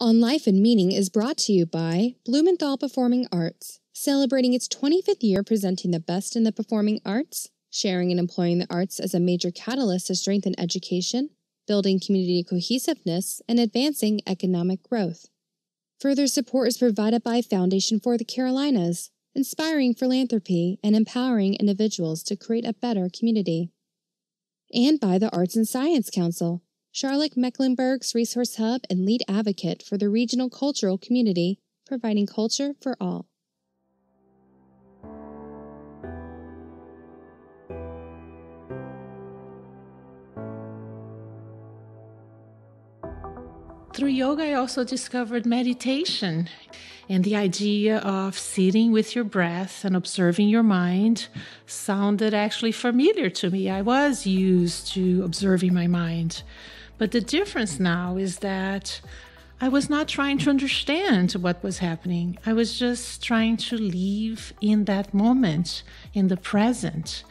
On Life and Meaning is brought to you by Blumenthal Performing Arts, celebrating its 25th year presenting the best in the performing arts, sharing and employing the arts as a major catalyst to strengthen education, building community cohesiveness, and advancing economic growth. Further support is provided by Foundation for the Carolinas, inspiring philanthropy and empowering individuals to create a better community. And by the Arts and Science Council, Charlotte-Mecklenburg's resource hub and lead advocate for the regional cultural community, providing culture for all. Through yoga, I also discovered meditation and the idea of sitting with your breath and observing your mind sounded actually familiar to me. I was used to observing my mind. But the difference now is that I was not trying to understand what was happening. I was just trying to live in that moment, in the present.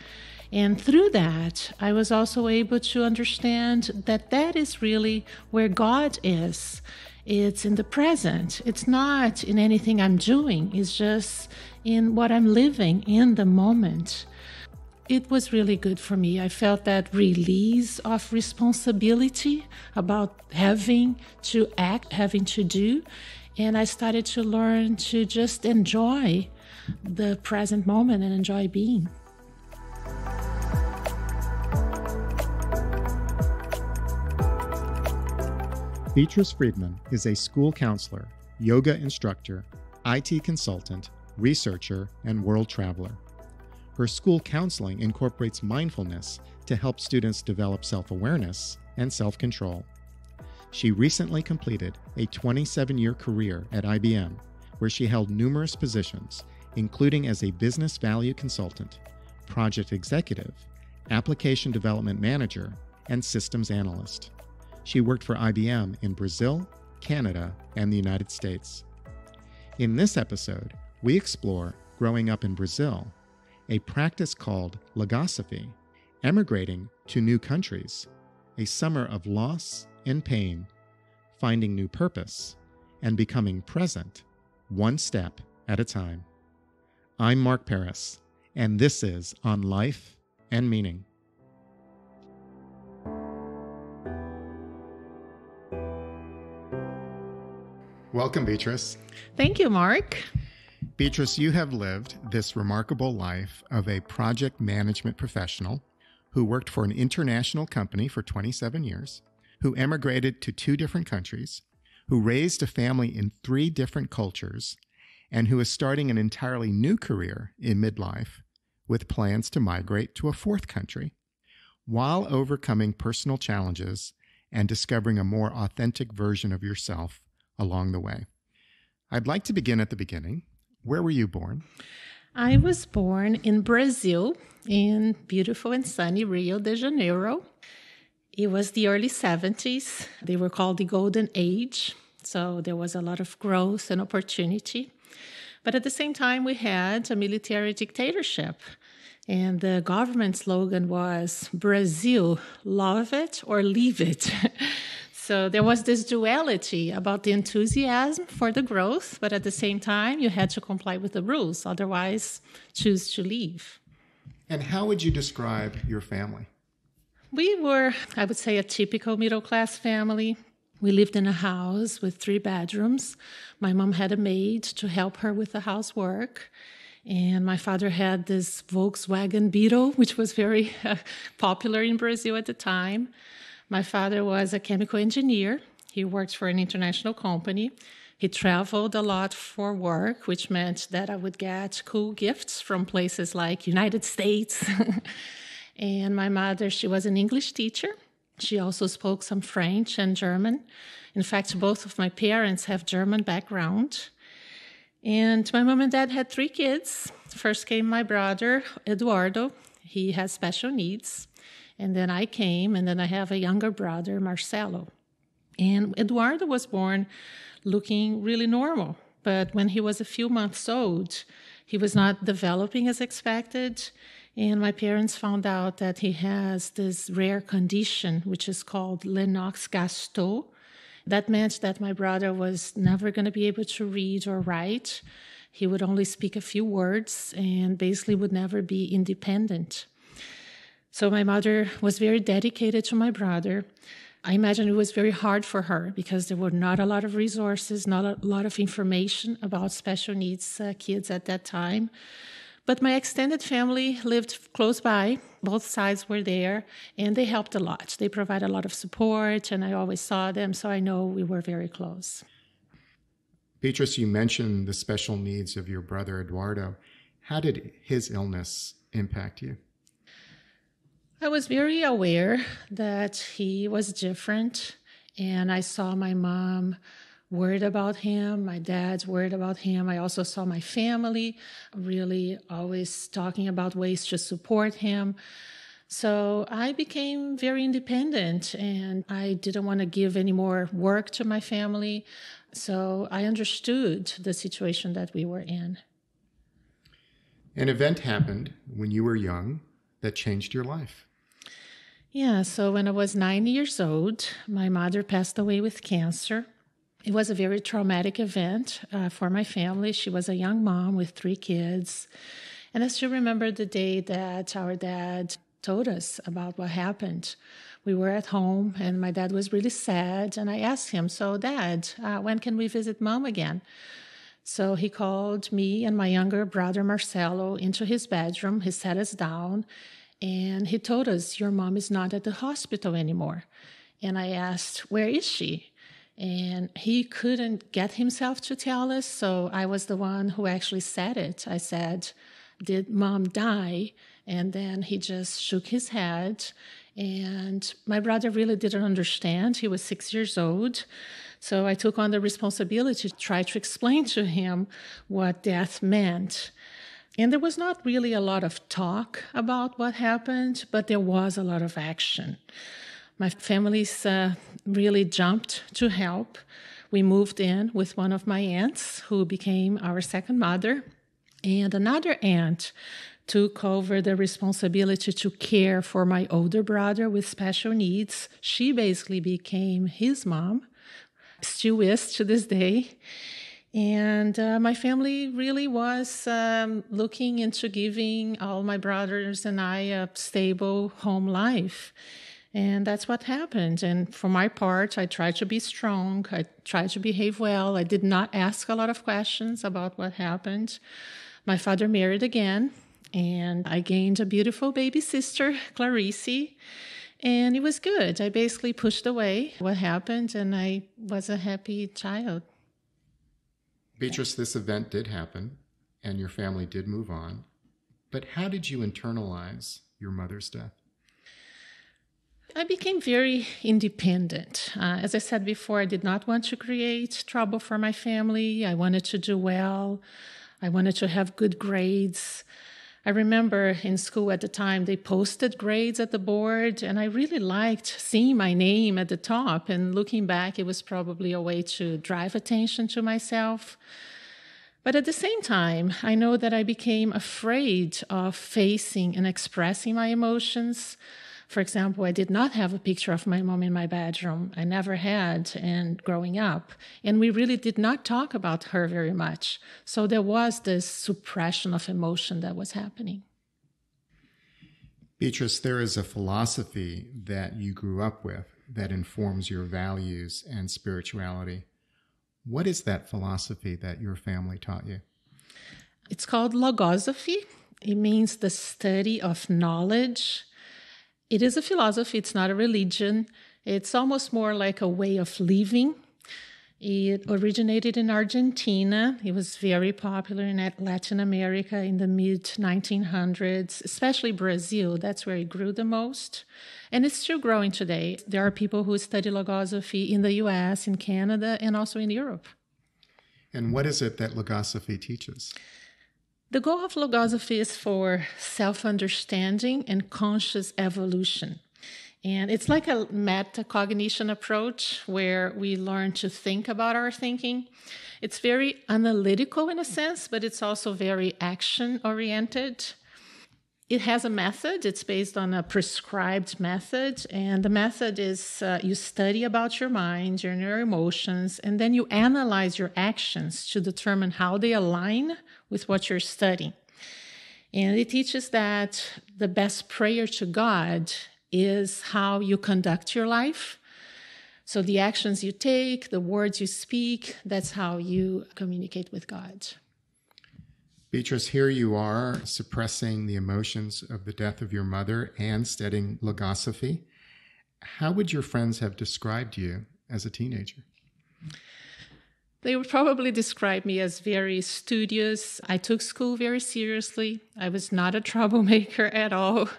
And through that, I was also able to understand that that is really where God is. It's in the present. It's not in anything I'm doing. It's just in what I'm living in the moment. It was really good for me. I felt that release of responsibility about having to act, having to do. And I started to learn to just enjoy the present moment and enjoy being. Beatriz Friedmann is a school counselor, yoga instructor, IT consultant, researcher, and world traveler. Her school counseling incorporates mindfulness to help students develop self-awareness and self-control. She recently completed a 27-year career at IBM, where she held numerous positions, including as a business value consultant, project executive, application development manager, and systems analyst. She worked for IBM in Brazil, Canada, and the United States. In this episode, we explore growing up in Brazil, a practice called Logosophy, emigrating to new countries, a summer of loss and pain, finding new purpose, and becoming present, one step at a time. I'm Mark Peres, and this is On Life and Meaning. Welcome, Beatriz. Thank you, Mark. Beatriz, you have lived this remarkable life of a project management professional who worked for an international company for 27 years, who emigrated to 2 different countries, who raised a family in 3 different cultures, and who is starting an entirely new career in midlife with plans to migrate to a 4th country, while overcoming personal challenges and discovering a more authentic version of yourself along the way. I'd like to begin at the beginning. Where were you born? I was born in Brazil, in beautiful and sunny Rio de Janeiro. It was the early 70s. They were called the Golden Age, so there was a lot of growth and opportunity. But at the same time, we had a military dictatorship, and the government slogan was, Brazil, love it or leave it. So there was this duality about the enthusiasm for the growth, but at the same time, you had to comply with the rules, otherwise choose to leave. And how would you describe your family? We were, I would say, a typical middle-class family. We lived in a house with 3 bedrooms. My mom had a maid to help her with the housework. And my father had this Volkswagen Beetle, which was very popular in Brazil at the time. My father was a chemical engineer. He worked for an international company. He traveled a lot for work, which meant that I would get cool gifts from places like United States. And my mother, she was an English teacher. She also spoke some French and German. In fact, both of my parents have German background. And my mom and dad had 3 kids. First came my brother, Eduardo. He has special needs. And then I came, and then I have a younger brother, Marcelo. And Eduardo was born looking really normal. But when he was a few months old, he was not developing as expected. And my parents found out that he has this rare condition, which is called Lennox-Gastaut That meant that my brother was never going to be able to read or write. He would only speak a few words and basically would never be independent. So my mother was very dedicated to my brother. I imagine it was very hard for her because there were not a lot of resources, not a lot of information about special needs kids at that time. But my extended family lived close by. Both sides were there, and they helped a lot. They provided a lot of support, and I always saw them, so I know we were very close. Beatriz, you mentioned the special needs of your brother, Eduardo. How did his illness impact you? I was very aware that he was different, and I saw my mom worried about him, my dad's worried about him. I also saw my family really always talking about ways to support him. So I became very independent, and I didn't want to give any more work to my family. So I understood the situation that we were in. An event happened when you were young that changed your life. Yeah, so when I was 9 years old, my mother passed away with cancer. It was a very traumatic event for my family. She was a young mom with 3 kids. And I still remember the day that our dad told us about what happened. We were at home, and my dad was really sad. And I asked him, so Dad, when can we visit Mom again? So he called me and my younger brother, Marcelo, into his bedroom. He sat us down, and he told us, your mom is not at the hospital anymore. And I asked, where is she? And he couldn't get himself to tell us, so I was the one who actually said it. I said, did Mom die? And then he just shook his head, and my brother really didn't understand. He was 6 years old, so I took on the responsibility to try to explain to him what death meant. And there was not really a lot of talk about what happened, but there was a lot of action. My families really jumped to help. We moved in with one of my aunts, who became our second mother, and another aunt took over the responsibility to care for my older brother with special needs. She basically became his mom, still is to this day. And my family really was looking into giving all my brothers and I a stable home life. And that's what happened. And for my part, I tried to be strong. I tried to behave well. I did not ask a lot of questions about what happened. My father married again, and I gained a beautiful baby sister, Clarice. And it was good. I basically pushed away what happened, and I was a happy child. Beatriz, this event did happen, and your family did move on. But how did you internalize your mother's death? I became very independent. As I said before, I did not want to create trouble for my family. I wanted to do well. I wanted to have good grades. I remember in school at the time, they posted grades at the board, and I really liked seeing my name at the top. And looking back, it was probably a way to drive attention to myself. But at the same time, I know that I became afraid of facing and expressing my emotions. For example, I did not have a picture of my mom in my bedroom. I never had, and growing up. And we really did not talk about her very much. So there was this suppression of emotion that was happening. Beatriz, there is a philosophy that you grew up with that informs your values and spirituality. What is that philosophy that your family taught you? It's called Logosophy. It means the study of knowledge. It is a philosophy, it's not a religion. It's almost more like a way of living. It originated in Argentina. It was very popular in Latin America in the mid-1900s, especially Brazil. That's where it grew the most. And it's still growing today. There are people who study Logosophy in the US, in Canada, and also in Europe. And what is it that Logosophy teaches? The goal of Logosophy is for self-understanding and conscious evolution. And it's like a metacognition approach where we learn to think about our thinking. It's very analytical in a sense, but it's also very action-oriented. It has a method. It's based on a prescribed method. And the method is you study about your mind, your emotions, and then you analyze your actions to determine how they align with what you're studying. And it teaches that the best prayer to God is how you conduct your life. So the actions you take, the words you speak, that's how you communicate with God. Beatriz, here you are suppressing the emotions of the death of your mother and studying logosophy. How would your friends have described you as a teenager? They would probably describe me as very studious. I took school very seriously. I was not a troublemaker at all.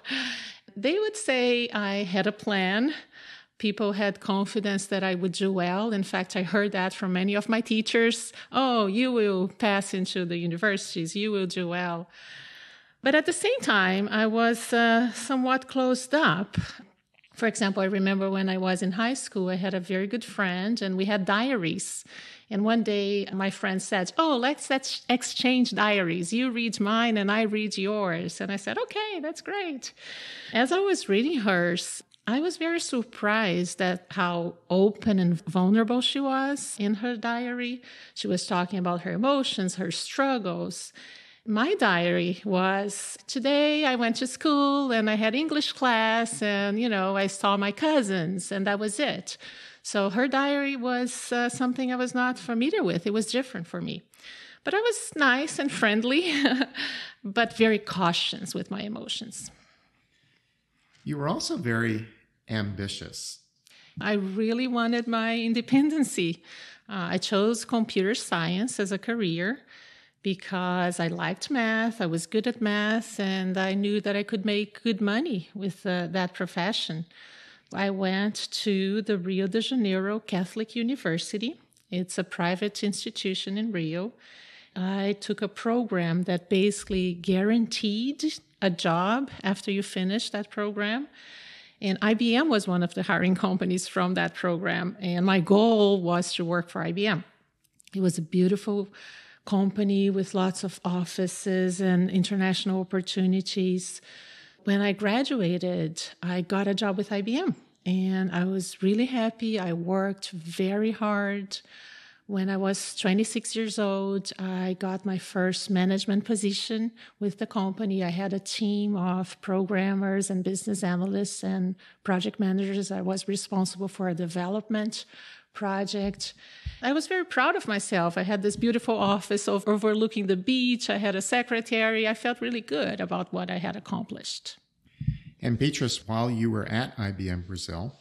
They would say I had a plan. People had confidence that I would do well. In fact, I heard that from many of my teachers. Oh, you will pass into the universities. You will do well. But at the same time, I was somewhat closed up. For example, I remember when I was in high school, I had a very good friend and we had diaries. And one day my friend said, oh, let's exchange diaries. You read mine and I read yours. And I said, okay, that's great. As I was reading hers, I was very surprised at how open and vulnerable she was in her diary. She was talking about her emotions, her struggles. My diary was, today I went to school and I had English class and, I saw my cousins and that was it. So her diary was something I was not familiar with. It was different for me. But I was nice and friendly, but very cautious with my emotions. You were also very ambitious. I really wanted my independence. I chose computer science as a career because I liked math, I was good at math, and I knew that I could make good money with that profession. I went to the Rio de Janeiro Catholic University. It's a private institution in Rio. I took a program that basically guaranteed a job after you finish that program. And IBM was one of the hiring companies from that program. And my goal was to work for IBM. It was a beautiful company with lots of offices and international opportunities. When I graduated, I got a job with IBM. And I was really happy. I worked very hard. When I was 26 years old, I got my first management position with the company. I had a team of programmers and business analysts and project managers. I was responsible for a development project. I was very proud of myself. I had this beautiful office overlooking the beach. I had a secretary. I felt really good about what I had accomplished. And Beatriz, while you were at IBM Brazil,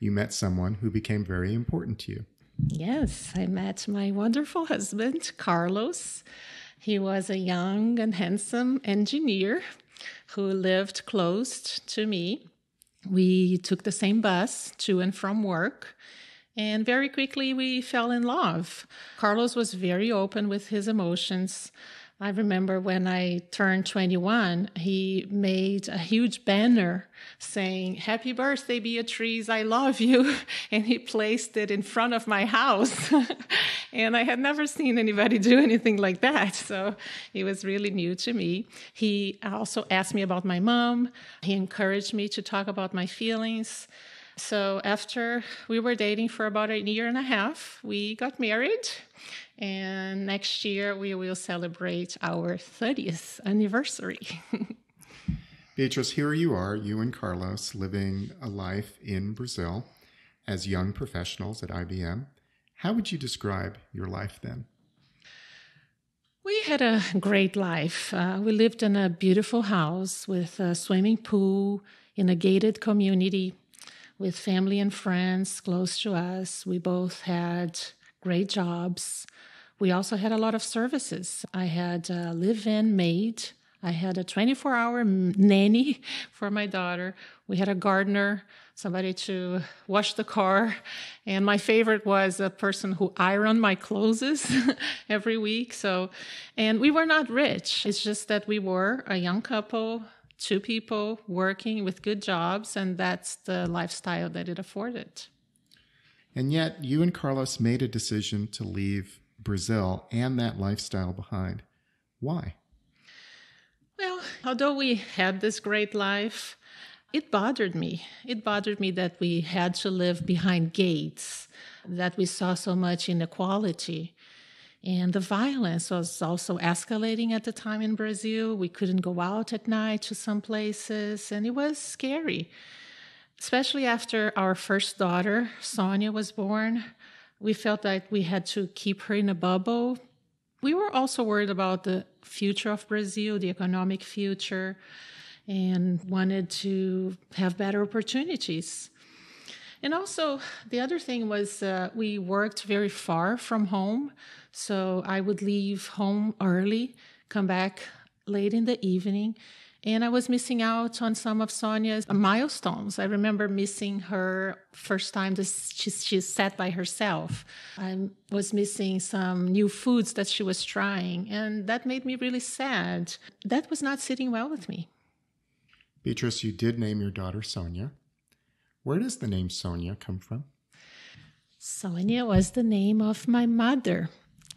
you met someone who became very important to you. Yes, I met my wonderful husband, Carlos. He was a young and handsome engineer who lived close to me. We took the same bus to and from work, and very quickly we fell in love. Carlos was very open with his emotions. I remember when I turned 21, he made a huge banner saying, "Happy birthday, Beatriz, I love you." And he placed it in front of my house. And I had never seen anybody do anything like that. So it was really new to me. He also asked me about my mom. He encouraged me to talk about my feelings. So after we were dating for about a year and a half, we got married. And next year, we will celebrate our 30th anniversary. Beatriz, here you are, you and Carlos, living a life in Brazil as young professionals at IBM. How would you describe your life then? We had a great life. We lived in a beautiful house with a swimming pool in a gated community with family and friends close to us. We both had great jobs. We also had a lot of services. I had a live-in maid. I had a 24-hour nanny for my daughter. We had a gardener, somebody to wash the car. And my favorite was a person who ironed my clothes every week. And we were not rich. It's just that we were a young couple, two people working with good jobs, and that's the lifestyle that it afforded. And yet, you and Carlos made a decision to leave Brazil and that lifestyle behind. Why? Well, although we had this great life, it bothered me. It bothered me that we had to live behind gates, that we saw so much inequality. And the violence was also escalating at the time in Brazil. We couldn't go out at night to some places, and it was scary. Especially after our first daughter, Sonia, was born, we felt like we had to keep her in a bubble. We were also worried about the future of Brazil, the economic future, and wanted to have better opportunities. And also, the other thing was we worked very far from home, so I would leave home early, come back late in the evening, and I was missing out on some of Sonia's milestones. I remember missing her first time that she sat by herself. I was missing some new foods that she was trying, and that made me really sad. That was not sitting well with me. Beatriz, you did name your daughter Sonia. Where does the name Sonia come from? Sonia was the name of my mother,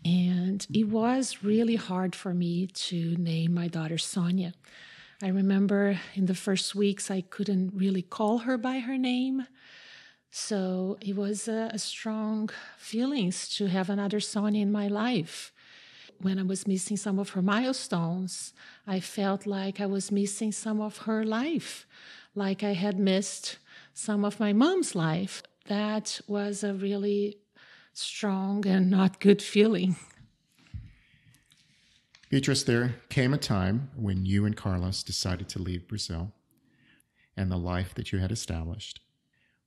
and it was really hard for me to name my daughter Sonia. I remember in the first weeks I couldn't really call her by her name, so it was a strong feelings to have another Sonia in my life. When I was missing some of her milestones, I felt like I was missing some of her life, like I had missed some of my mom's life. That was a really strong and not good feeling. Beatriz, there came a time when you and Carlos decided to leave Brazil and the life that you had established.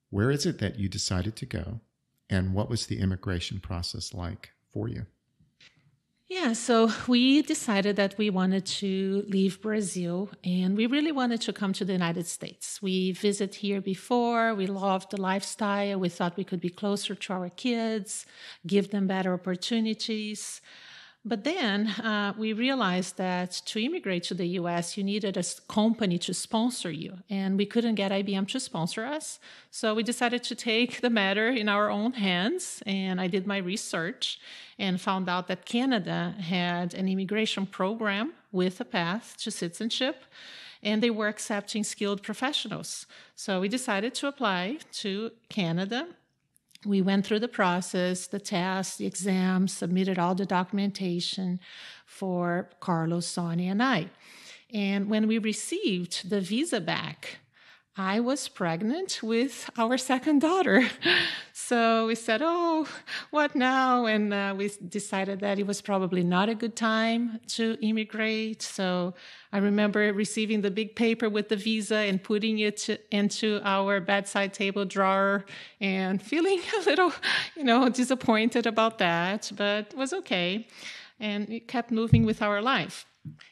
Where is it that you decided to go, and what was the immigration process like for you? Yeah, so we decided that we wanted to leave Brazil, and we really wanted to come to the United States. We visited here before, we loved the lifestyle, we thought we could be closer to our kids, give them better opportunities. But then we realized that to immigrate to the U.S., you needed a company to sponsor you, and we couldn't get IBM to sponsor us. So we decided to take the matter in our own hands, and I did my research and found out that Canada had an immigration program with a path to citizenship, and they were accepting skilled professionals. So we decided to apply to Canada. We went through the process, the tests, the exams, submitted all the documentation for Carlos, Sonia, and I. And when we received the visa back, I was pregnant with our second daughter. So we said, oh, what now? And we decided that it was probably not a good time to immigrate. So I remember receiving the big paper with the visa and putting it into our bedside table drawer and feeling a little, disappointed about that, but it was okay. And it kept moving with our life.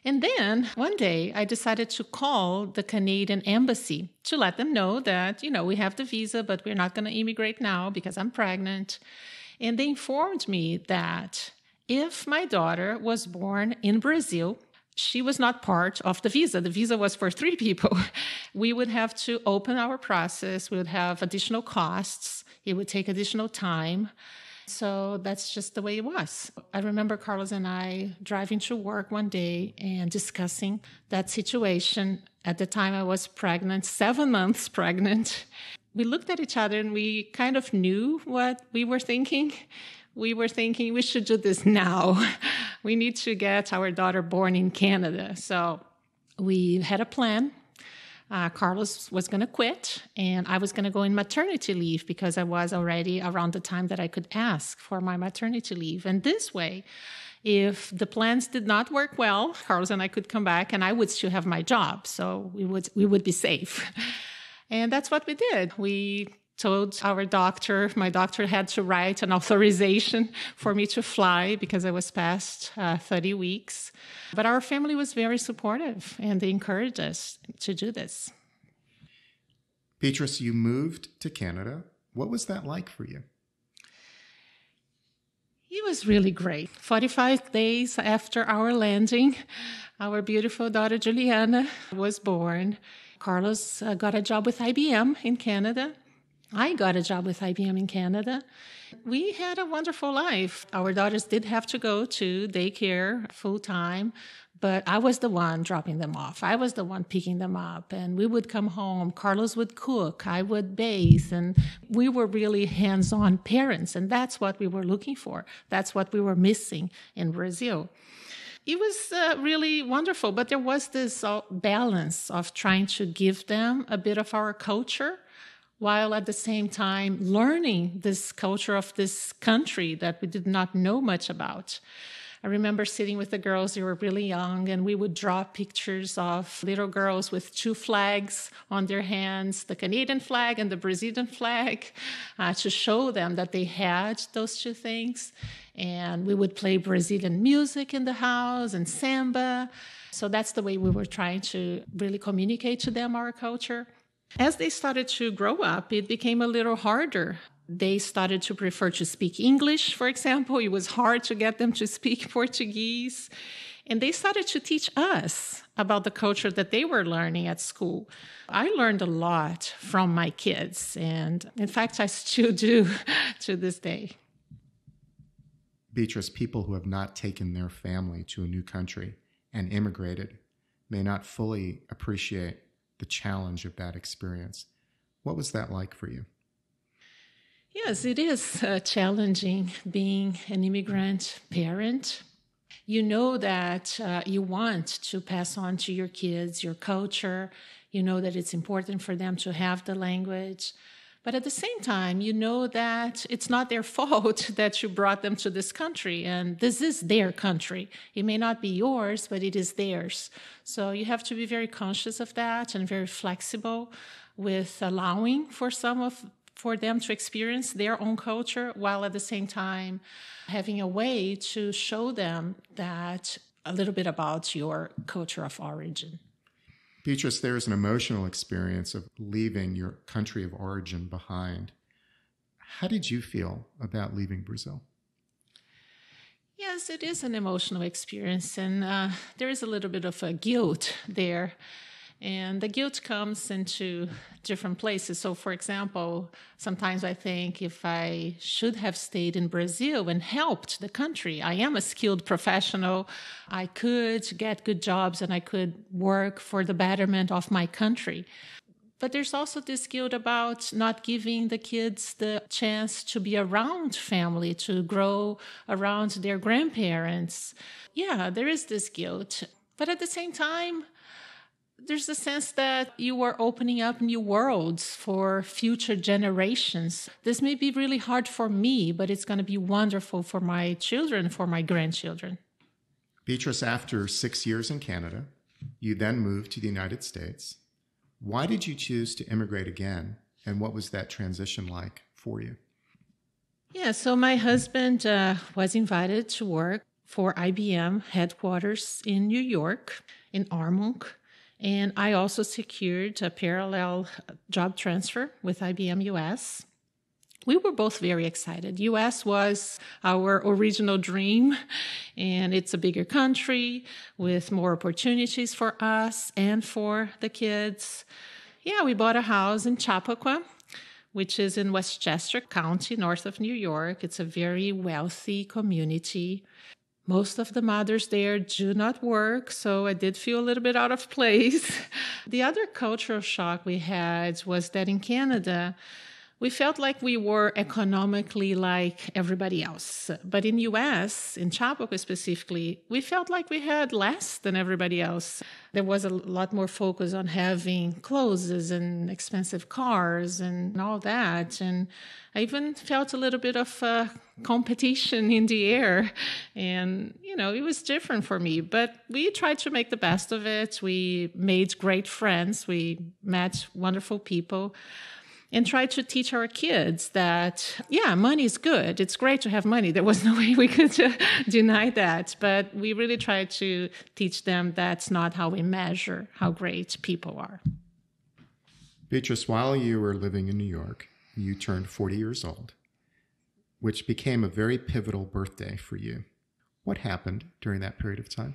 And then one day I decided to call the Canadian embassy to let them know that, we have the visa, but we're not going to immigrate now because I'm pregnant. And they informed me that if my daughter was born in Brazil, she was not part of the visa. The visa was for 3 people. We would have to open our process. We would have additional costs. It would take additional time. So that's just the way it was. I remember Carlos and I driving to work one day and discussing that situation. At the time, I was pregnant, 7 months pregnant. We looked at each other and we kind of knew what we were thinking. We were thinking we should do this now. We need to get our daughter born in Canada. So we had a plan. Carlos was going to quit, and I was going to go in maternity leave because I was already around the time that I could ask for my maternity leave. And this way, if the plans did not work well, Carlos and I could come back, and I would still have my job, so we would be safe. And that's what we did. We told our doctor. My doctor had to write an authorization for me to fly because I was past 30 weeks. But our family was very supportive, and they encouraged us to do this. Beatriz, you moved to Canada. What was that like for you? It was really great. 45 days after our landing, our beautiful daughter Juliana was born. Carlos got a job with IBM in Canada. I got a job with IBM in Canada. We had a wonderful life. Our daughters did have to go to daycare full time, But I was the one dropping them off. I was the one picking them up. And we would come home. Carlos would cook. I would bathe. And we were really hands-on parents. And that's what we were looking for. That's what we were missing in Brazil. It was really wonderful. But there was this balance of trying to give them a bit of our culture, while at the same time learning this culture of this country that we did not know much about. I remember sitting with the girls, they were really young, and we would draw pictures of little girls with two flags on their hands, the Canadian flag and the Brazilian flag, to show them that they had those two things. And we would play Brazilian music in the house and samba. So that's the way we were trying to really communicate to them our culture. As they started to grow up, it became a little harder. They started to prefer to speak English, for example. It was hard to get them to speak Portuguese. And they started to teach us about the culture that they were learning at school. I learned a lot from my kids. And in fact, I still do to this day. Beatriz, people who have not taken their family to a new country and immigrated may not fully appreciate the challenge of that experience. What was that like for you? Yes, it is challenging being an immigrant parent. You know that you want to pass on to your kids your culture. You know that it's important for them to have the language. But at the same time, you know that it's not their fault that you brought them to this country. And this is their country. It may not be yours, but it is theirs. So you have to be very conscious of that and very flexible with allowing for for them to experience their own culture, while at the same time having a way to show them that a little bit about your culture of origin. Beatriz, there is an emotional experience of leaving your country of origin behind. How did you feel about leaving Brazil? Yes, it is an emotional experience, and there is a little bit of a guilt there. And the guilt comes into different places. So, for example, sometimes I think if I should have stayed in Brazil and helped the country, I am a skilled professional, I could get good jobs and I could work for the betterment of my country. But there's also this guilt about not giving the kids the chance to be around family, to grow around their grandparents. Yeah, there is this guilt. But at the same time, there's a sense that you are opening up new worlds for future generations. This may be really hard for me, but it's going to be wonderful for my children, for my grandchildren. Beatriz, after 6 years in Canada, you then moved to the United States. Why did you choose to immigrate again, and what was that transition like for you? Yeah, so my husband was invited to work for IBM headquarters in New York, in Armonk. And I also secured a parallel job transfer with IBM US. We were both very excited. US was our original dream, and it's a bigger country with more opportunities for us and for the kids. Yeah, we bought a house in Chappaqua, which is in Westchester County, north of New York. It's a very wealthy community. Most of the mothers there do not work, so I did feel a little bit out of place. The other cultural shock we had was that in Canada, we felt like we were economically like everybody else. But in U.S., in Chappaqua specifically, we felt like we had less than everybody else. There was a lot more focus on having clothes and expensive cars and all that. And I even felt a little bit of competition in the air. And, you know, it was different for me. But we tried to make the best of it. We made great friends. We met wonderful people. And tried to teach our kids that, yeah, money is good. It's great to have money. There was no way we could deny that. But we really tried to teach them that's not how we measure how great people are. Beatriz, while you were living in New York, you turned 40 years old, which became a very pivotal birthday for you. What happened during that period of time?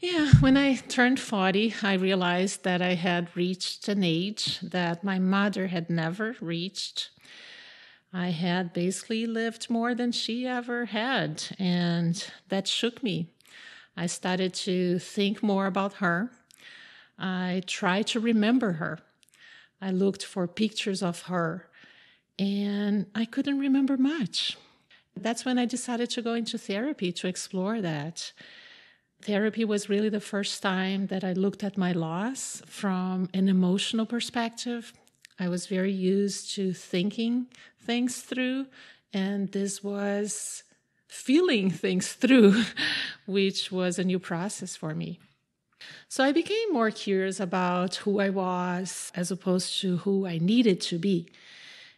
Yeah, when I turned 40, I realized that I had reached an age that my mother had never reached. I had basically lived more than she ever had, and that shook me. I started to think more about her. I tried to remember her. I looked for pictures of her, and I couldn't remember much. That's when I decided to go into therapy to explore that. Therapy was really the first time that I looked at my loss from an emotional perspective. I was very used to thinking things through, and this was feeling things through, which was a new process for me. So I became more curious about who I was as opposed to who I needed to be.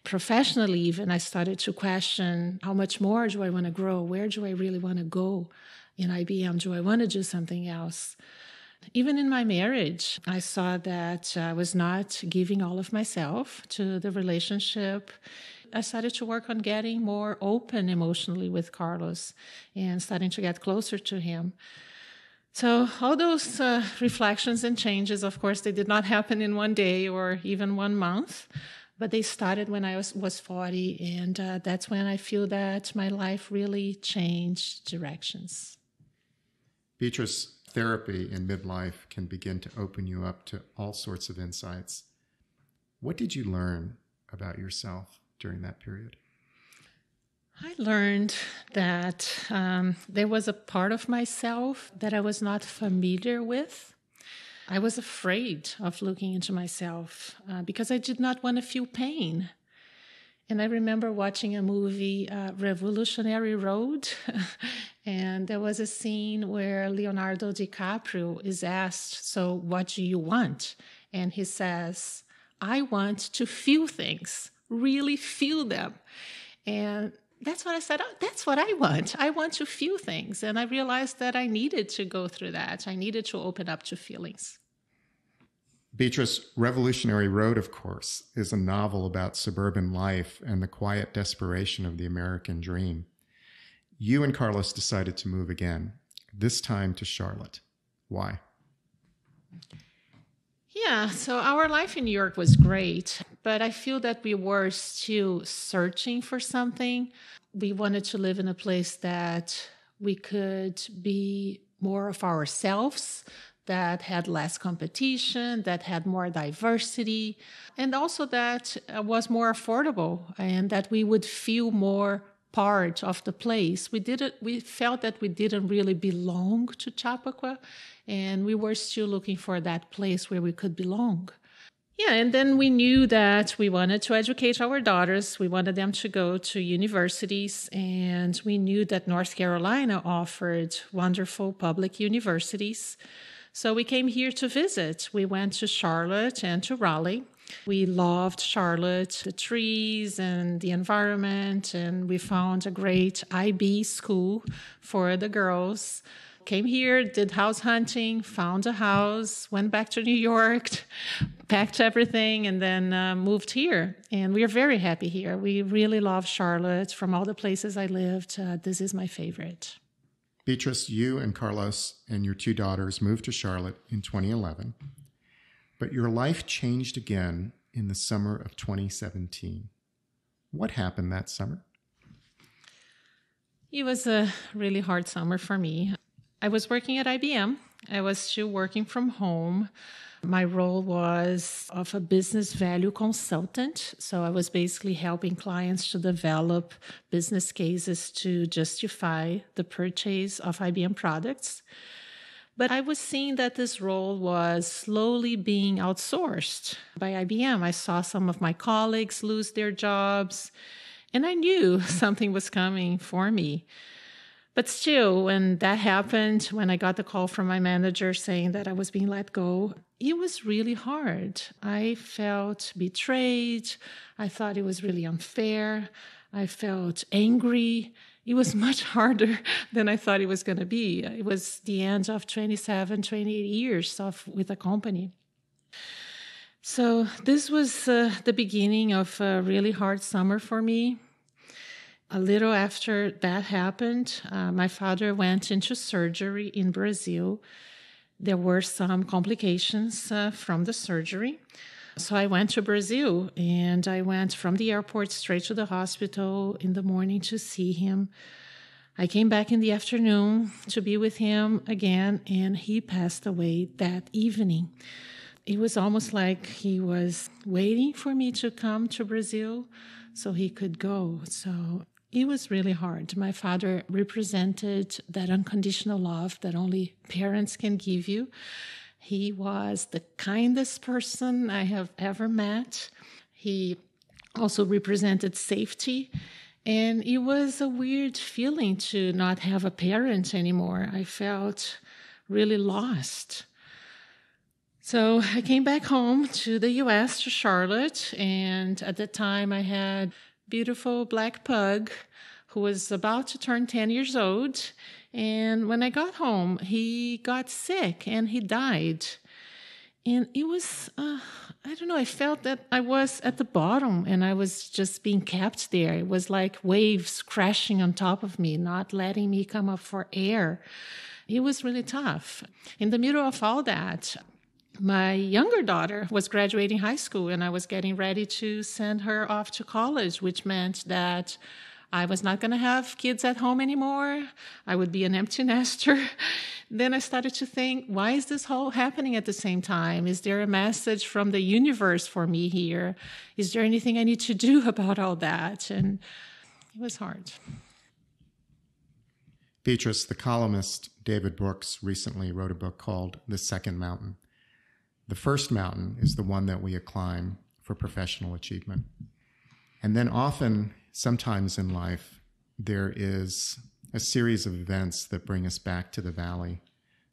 Professionally, even, I started to question, how much more do I want to grow? Where do I really want to go in IBM? Do I want to do something else? Even in my marriage, I saw that I was not giving all of myself to the relationship. I started to work on getting more open emotionally with Carlos and starting to get closer to him. So all those reflections and changes, of course, they did not happen in one day or even one month. But they started when I was 40, and that's when I feel that my life really changed directions. Beatriz, therapy in midlife can begin to open you up to all sorts of insights. What did you learn about yourself during that period? I learned that there was a part of myself that I was not familiar with. I was afraid of looking into myself because I did not want to feel pain. And I remember watching a movie, Revolutionary Road, and there was a scene where Leonardo DiCaprio is asked, "So what do you want?" And he says, "I want to feel things, really feel them." And that's what I said, oh, that's what I want. I want to feel things. And I realized that I needed to go through that. I needed to open up to feelings. Beatriz, Revolutionary Road, of course, is a novel about suburban life and the quiet desperation of the American dream. You and Carlos decided to move again, this time to Charlotte. Why? Yeah, so our life in New York was great, but I feel that we were still searching for something. We wanted to live in a place that we could be more of ourselves, that had less competition, that had more diversity, and also that was more affordable and that we would feel more part of the place. We felt that we didn't really belong to Chappaqua, and we were still looking for that place where we could belong. Yeah, and then we knew that we wanted to educate our daughters. We wanted them to go to universities, and we knew that North Carolina offered wonderful public universities. So we came here to visit. We went to Charlotte and to Raleigh. We loved Charlotte, the trees and the environment, and we found a great IB school for the girls. Came here, did house hunting, found a house, went back to New York, packed everything, and then moved here. And we are very happy here. We really love Charlotte. From all the places I lived, this is my favorite. Beatriz, you and Carlos and your two daughters moved to Charlotte in 2011. But your life changed again in the summer of 2017. What happened that summer? It was a really hard summer for me. I was working at IBM. I was still working from home. My role was of a business value consultant. So I was basically helping clients to develop business cases to justify the purchase of IBM products. But I was seeing that this role was slowly being outsourced by IBM. I saw some of my colleagues lose their jobs, and I knew something was coming for me. But still, when that happened, when I got the call from my manager saying that I was being let go, it was really hard. I felt betrayed. I thought it was really unfair. I felt angry. It was much harder than I thought it was going to be. It was the end of 28 years with a company. So this was the beginning of a really hard summer for me. A little after that happened, my father went into surgery in Brazil. There were some complications from the surgery. So I went to Brazil, and I went from the airport straight to the hospital in the morning to see him. I came back in the afternoon to be with him again, and he passed away that evening. It was almost like he was waiting for me to come to Brazil so he could go. So it was really hard. My father represented that unconditional love that only parents can give you. He was the kindest person I have ever met. He also represented safety. And it was a weird feeling to not have a parent anymore. I felt really lost. So I came back home to the U.S., to Charlotte. And at that time, I had beautiful black pug who was about to turn 10 years old. And when I got home, he got sick and he died. And it was, I don't know, I felt that I was at the bottom and I was just being kept there. It was like waves crashing on top of me, not letting me come up for air. It was really tough. In the middle of all that, my younger daughter was graduating high school and I was getting ready to send her off to college, which meant that I was not going to have kids at home anymore. I would be an empty nester. Then I started to think, why is this all happening at the same time? Is there a message from the universe for me here? Is there anything I need to do about all that? And it was hard. Beatriz, the columnist David Brooks recently wrote a book called The Second Mountain. The first mountain is the one that we climb for professional achievement. And then often, sometimes in life, there is a series of events that bring us back to the valley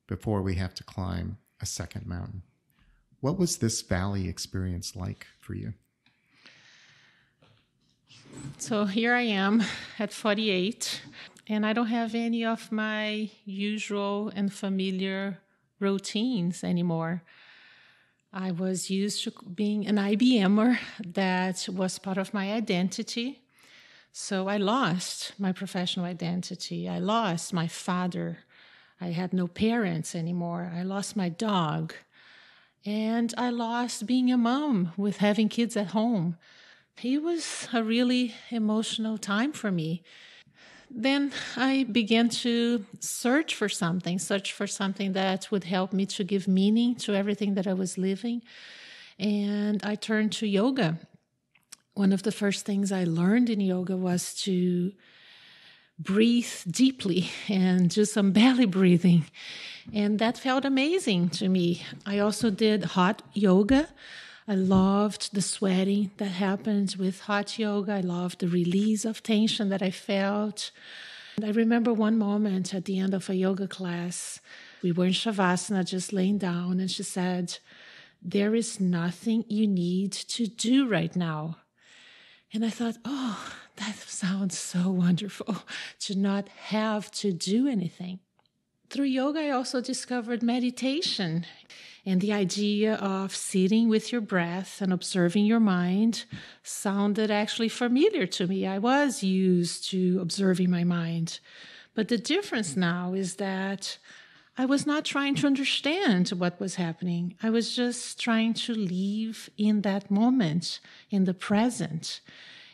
before we have to climb a second mountain. What was this valley experience like for you? So here I am at 48, and I don't have any of my usual and familiar routines anymore. I was used to being an IBMer. That was part of my identity. So I lost my professional identity. I lost my father. I had no parents anymore. I lost my dog. And I lost being a mom with having kids at home. It was a really emotional time for me. Then I began to search for something that would help me to give meaning to everything that I was living. And I turned to yoga. One of the first things I learned in yoga was to breathe deeply and do some belly breathing. And that felt amazing to me. I also did hot yoga. I loved the sweating that happened with hot yoga. I loved the release of tension that I felt. And I remember one moment at the end of a yoga class, we were in Shavasana, just laying down, and she said, "There is nothing you need to do right now." And I thought, oh, that sounds so wonderful, to not have to do anything. Through yoga, I also discovered meditation and the idea of sitting with your breath and observing your mind sounded actually familiar to me. I was used to observing my mind. But the difference now is that I was not trying to understand what was happening. I was just trying to live in that moment, in the present.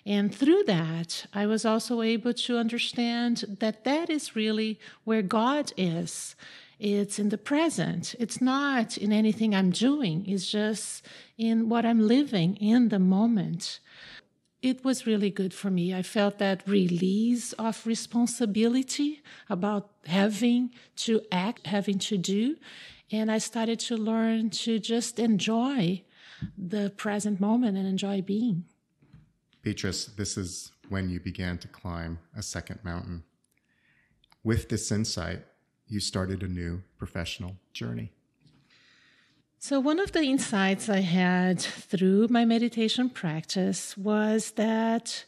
And through that, I was also able to understand that that is really where God is. It's in the present. It's not in anything I'm doing. It's just in what I'm living in the moment. It was really good for me. I felt that release of responsibility about having to act, having to do. And I started to learn to just enjoy the present moment and enjoy being. Beatriz, this is when you began to climb a second mountain. With this insight, you started a new professional journey. So one of the insights I had through my meditation practice was that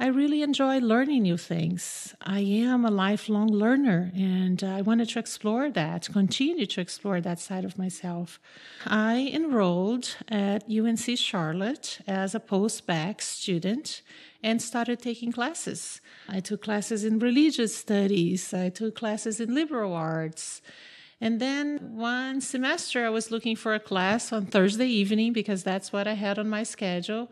I really enjoy learning new things. I am a lifelong learner, and I wanted to explore that, continue to explore that side of myself. I enrolled at UNC Charlotte as a post-bac student and started taking classes. I took classes in religious studies. I took classes in liberal arts. And then one semester, I was looking for a class on Thursday evening because that's what I had on my schedule.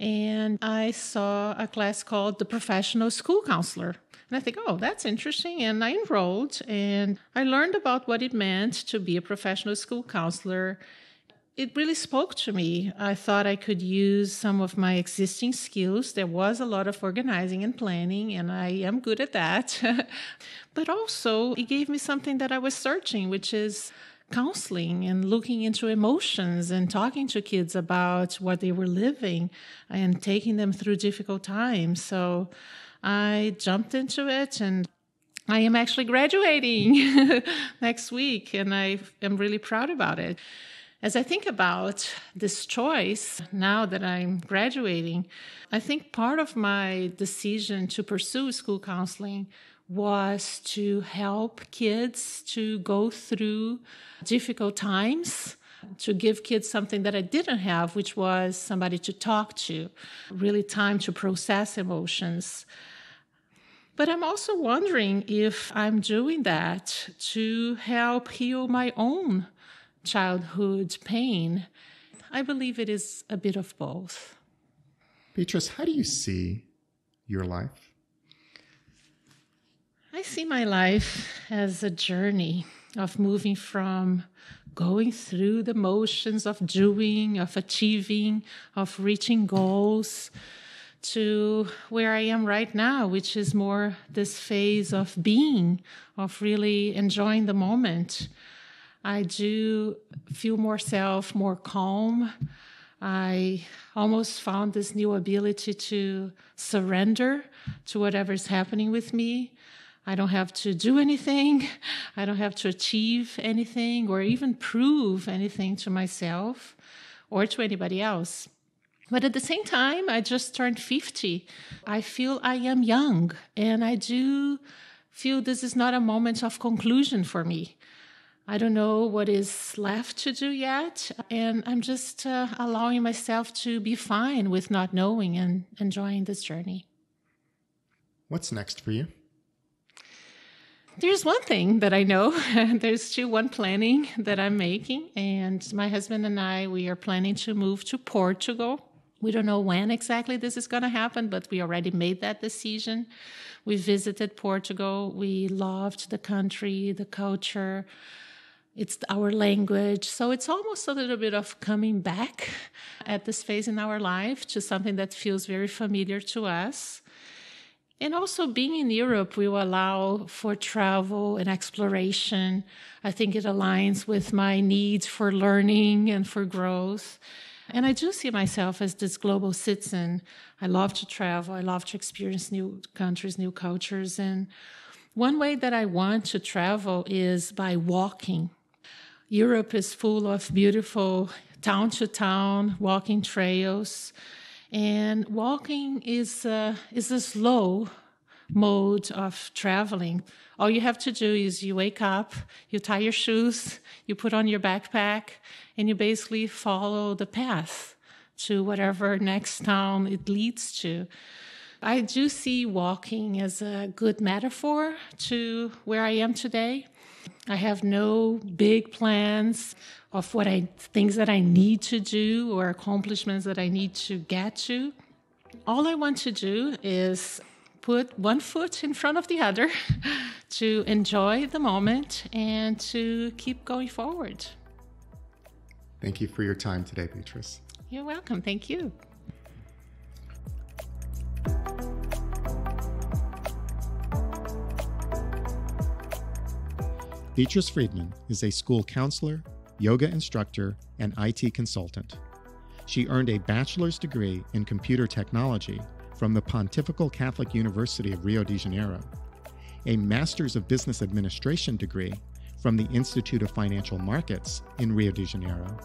and I saw a class called The Professional School Counselor. And I think, oh, that's interesting. And I enrolled, and I learned about what it meant to be a professional school counselor. It really spoke to me. I thought I could use some of my existing skills. There was a lot of organizing and planning, and I am good at that. But also, it gave me something that I was searching, which is counseling and looking into emotions and talking to kids about what they were living and taking them through difficult times. So I jumped into it, and I am actually graduating next week, and I am really proud about it. As I think about this choice, now that I'm graduating, I think part of my decision to pursue school counseling was to help kids to go through difficult times, to give kids something that I didn't have, which was somebody to talk to, really time to process emotions. But I'm also wondering if I'm doing that to help heal my own childhood pain. I believe it is a bit of both. Beatriz, how do you see your life? I see my life as a journey of moving from going through the motions of doing, of achieving, of reaching goals, to where I am right now, which is more this phase of being, of really enjoying the moment. I do feel more self, more calm. I almost found this new ability to surrender to whatever's happening with me. I don't have to do anything. I don't have to achieve anything or even prove anything to myself or to anybody else. But at the same time, I just turned 50. I feel I am young, and I do feel this is not a moment of conclusion for me. I don't know what is left to do yet, and I'm just allowing myself to be fine with not knowing and enjoying this journey. What's next for you? There's one thing that I know. There's still one planning that I'm making, and my husband and I, we are planning to move to Portugal. We don't know when exactly this is going to happen, but we already made that decision. We visited Portugal. We loved the country, the culture. It's our language. So it's almost a little bit of coming back at this phase in our life to something that feels very familiar to us. And also being in Europe will allow for travel and exploration. I think it aligns with my needs for learning and for growth. And I do see myself as this global citizen. I love to travel. I love to experience new countries, new cultures. And one way that I want to travel is by walking. Europe is full of beautiful town-to-town walking trails. And walking is a slow mode of traveling. All you have to do is you wake up, you tie your shoes, you put on your backpack, and you basically follow the path to whatever next town it leads to. I do see walking as a good metaphor to where I am today. I have no big plans of things that I need to do or accomplishments that I need to get to. All I want to do is put one foot in front of the other to enjoy the moment and to keep going forward. Thank you for your time today, Beatriz. You're welcome. Thank you. Beatriz Friedmann is a school counselor, yoga instructor, and IT consultant. She earned a bachelor's degree in computer technology from the Pontifical Catholic University of Rio de Janeiro, a Master's of Business Administration degree from the Institute of Financial Markets in Rio de Janeiro,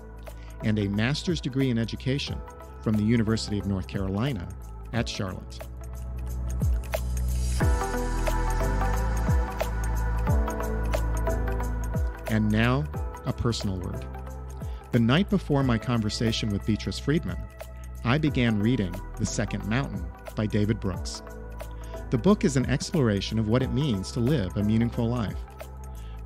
and a Master's degree in Education from the University of North Carolina at Charlotte. And now, a personal word. The night before my conversation with Beatriz Friedmann, I began reading The Second Mountain by David Brooks. The book is an exploration of what it means to live a meaningful life.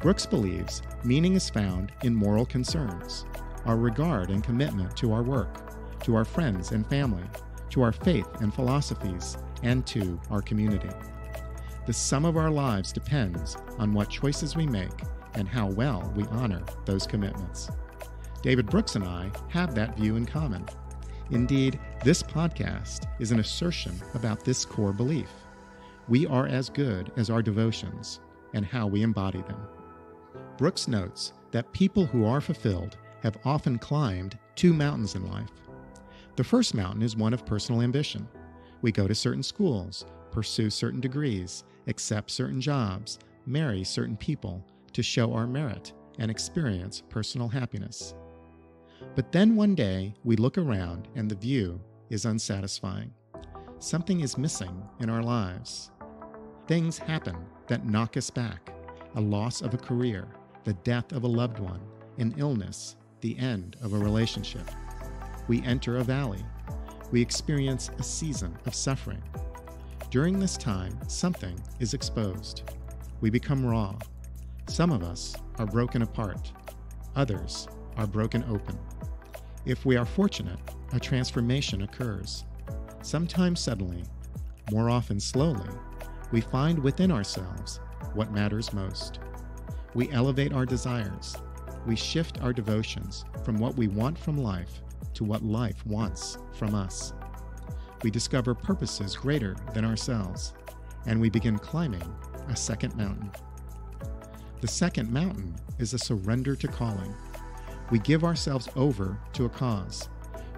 Brooks believes meaning is found in moral concerns, our regard and commitment to our work, to our friends and family, to our faith and philosophies, and to our community. The sum of our lives depends on what choices we make and how well we honor those commitments. David Brooks and I have that view in common. Indeed, this podcast is an assertion about this core belief. We are as good as our devotions and how we embody them. Brooks notes that people who are fulfilled have often climbed two mountains in life. The first mountain is one of personal ambition. We go to certain schools, pursue certain degrees, accept certain jobs, marry certain people to show our merit and experience personal happiness. But then one day we look around and the view is unsatisfying. Something is missing in our lives. Things happen that knock us back. A loss of a career, the death of a loved one, an illness, the end of a relationship. We enter a valley. We experience a season of suffering. During this time, something is exposed. We become raw. Some of us are broken apart. Others are broken open. If we are fortunate, a transformation occurs. Sometimes suddenly, more often slowly, we find within ourselves what matters most. We elevate our desires. We shift our devotions from what we want from life to what life wants from us. We discover purposes greater than ourselves, and we begin climbing a second mountain. The second mountain is a surrender to calling. We give ourselves over to a cause.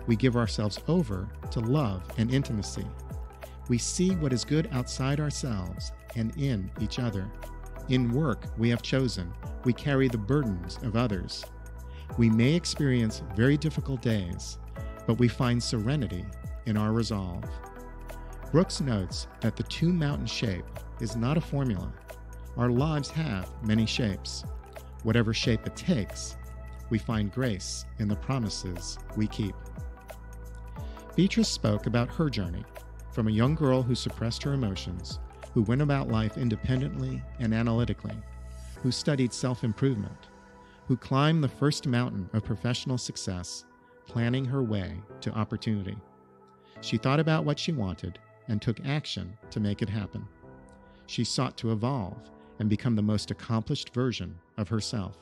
We give ourselves over to love and intimacy. We see what is good outside ourselves and in each other. In work we have chosen, we carry the burdens of others. We may experience very difficult days, but we find serenity in our resolve. Brooks notes that the two-mountain shape is not a formula. Our lives have many shapes. Whatever shape it takes, we find grace in the promises we keep. Beatriz spoke about her journey from a young girl who suppressed her emotions, who went about life independently and analytically, who studied self-improvement, who climbed the first mountain of professional success, planning her way to opportunity. She thought about what she wanted and took action to make it happen. She sought to evolve and become the most accomplished version of herself.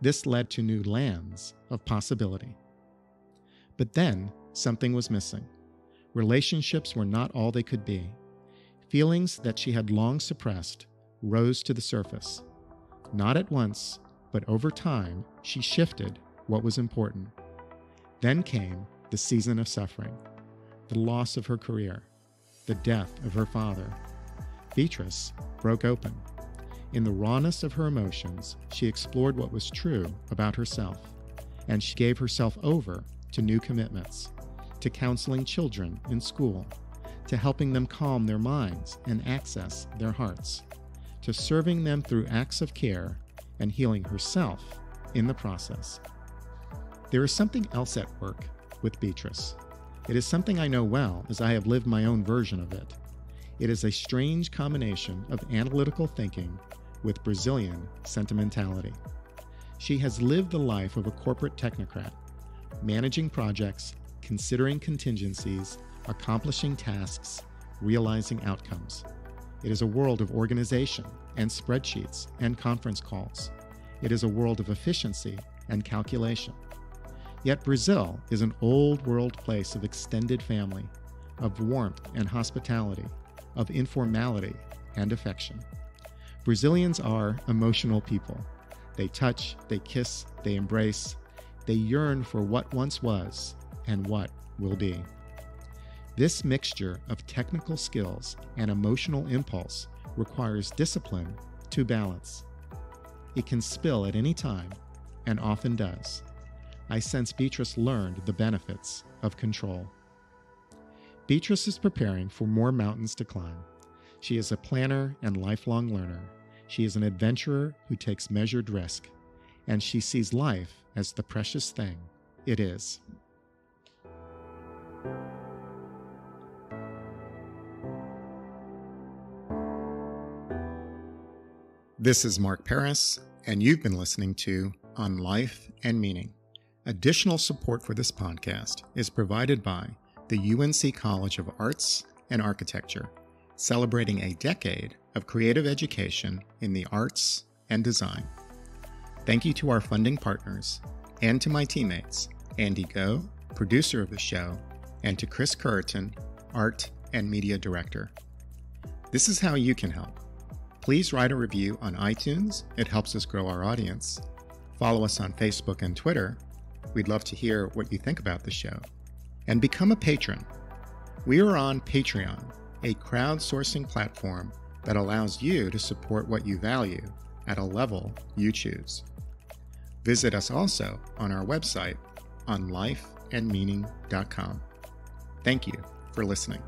This led to new lands of possibility. But then something was missing. Relationships were not all they could be. Feelings that she had long suppressed rose to the surface. Not at once, but over time, she shifted what was important. Then came the season of suffering, the loss of her career, the death of her father. Beatriz broke open. In the rawness of her emotions, she explored what was true about herself, and she gave herself over to new commitments, to counseling children in school, to helping them calm their minds and access their hearts, to serving them through acts of care and healing herself in the process. There is something else at work with Beatriz. It is something I know well as I have lived my own version of it. It is a strange combination of analytical thinking with Brazilian sentimentality. She has lived the life of a corporate technocrat, managing projects, considering contingencies, accomplishing tasks, realizing outcomes. It is a world of organization and spreadsheets and conference calls. It is a world of efficiency and calculation. Yet Brazil is an old world place of extended family, of warmth and hospitality, of informality and affection. Brazilians are emotional people. They touch, they kiss, they embrace, they yearn for what once was and what will be. This mixture of technical skills and emotional impulse requires discipline to balance. It can spill at any time, and often does. I sense Beatriz learned the benefits of control. Beatriz is preparing for more mountains to climb. She is a planner and lifelong learner. She is an adventurer who takes measured risk, and she sees life as the precious thing it is. This is Mark Peres, and you've been listening to On Life and Meaning. Additional support for this podcast is provided by the the UNC College of Arts and Architecture, celebrating a decade of creative education in the arts and design. Thank you to our funding partners and to my teammates, Andy Goh, producer of the show, and to Chris Curriton, art and media director. This is how you can help. Please write a review on iTunes. It helps us grow our audience. Follow us on Facebook and Twitter. We'd love to hear what you think about the show. And become a patron. We are on Patreon, a crowdsourcing platform that allows you to support what you value at a level you choose. Visit us also on our website, onlifeandmeaning.com. Thank you for listening.